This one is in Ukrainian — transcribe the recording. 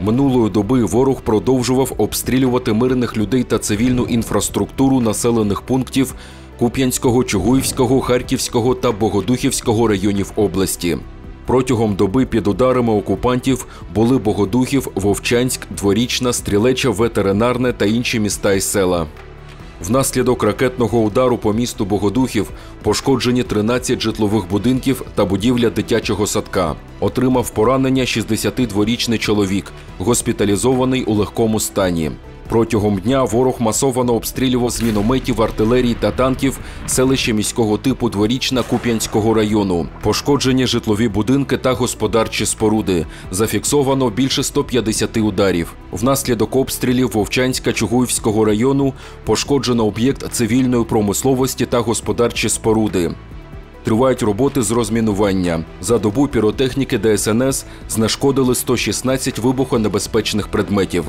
Минулої доби ворог продовжував обстрілювати мирних людей та цивільну інфраструктуру населених пунктів Куп'янського, Чугуївського, Харківського та Богодухівського районів області. Протягом доби під ударами окупантів були Богодухів, Вовчанськ, Дворічна, Стрілеча, Ветеринарне та інші міста і села. Внаслідок ракетного удару по місту Богодухів пошкоджені 13 житлових будинків та будівля дитячого садка. Отримав поранення 62-річний чоловік, госпіталізований у легкому стані. Протягом дня ворог масовано обстрілював з мінометів, артилерії та танків селище міського типу Дворічна Куп'янського району. Пошкоджені житлові будинки та господарчі споруди. Зафіксовано більше 150 ударів. Внаслідок обстрілів Вовчанська Чугуївського району пошкоджено об'єкт цивільної промисловості та господарчі споруди. Тривають роботи з розмінування. За добу піротехніки ДСНС знешкодили 116 вибухонебезпечних предметів.